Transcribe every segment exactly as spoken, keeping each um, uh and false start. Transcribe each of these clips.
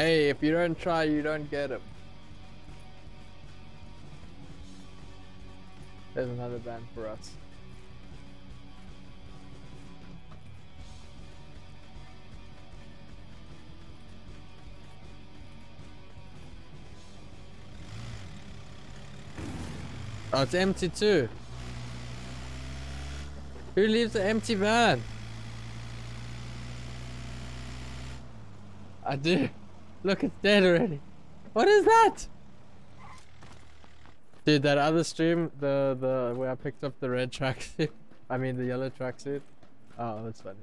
Hey, if you don't try, you don't get him. There's another band for us. Oh, it's empty too. Who leaves the empty van? I do. Look, it's dead already. What is that? Dude, that other stream, the the where I picked up the red tracksuit. I mean the yellow tracksuit. Oh, that's funny.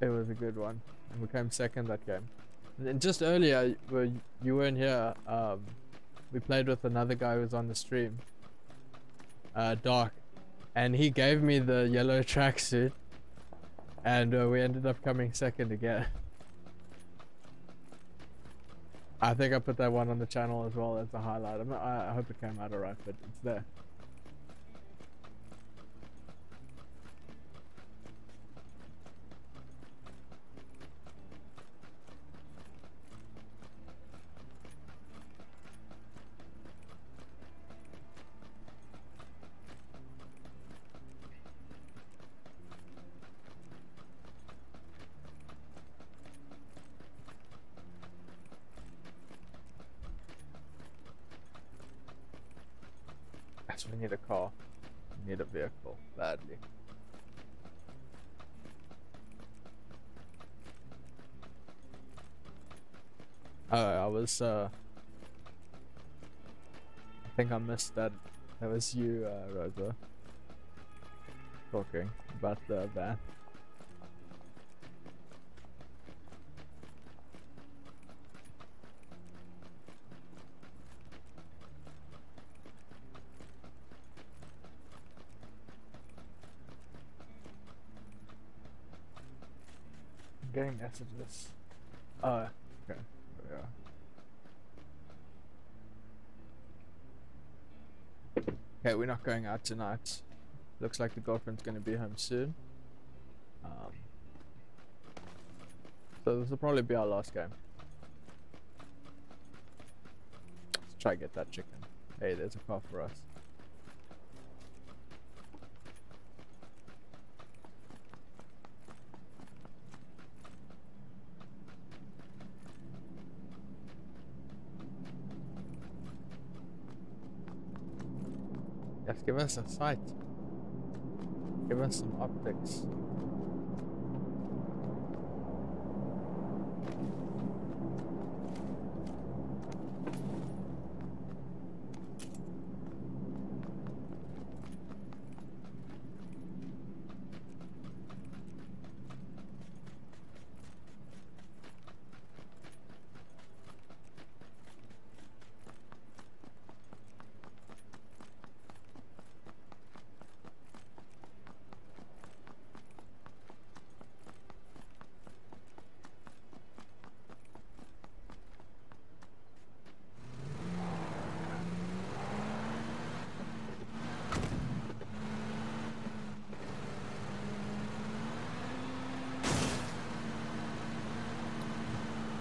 It was a good one. We came second that game. And just earlier, you weren't here. Um, we played with another guy who was on the stream. Uh, Dark, and he gave me the yellow tracksuit, and uh, we ended up coming second again. I think I put that one on the channel as well as a highlight. I'm not, I hope it came out alright, but it's there. We need a car. We need a vehicle badly. Oh, I was. Uh, I think I missed that. That was you, uh, Rosa, talking about the van. Getting messages. Oh, okay. Yeah. Okay, we're not going out tonight. Looks like the girlfriend's gonna be home soon. Um, so this will probably be our last game. Let's try to get that chicken. Hey, there's a car for us. Give us a sight. Give us some optics.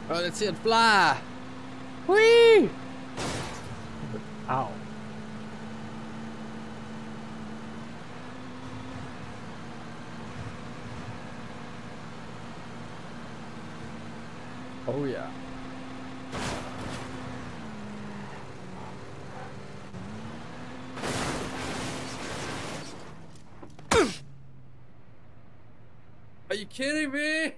Oh, let's see it fly! Whee! Ow. Oh, yeah. Are you kidding me?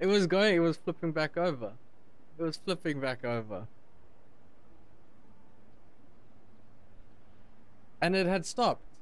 It was going, it was flipping back over. It was flipping back over. And it had stopped.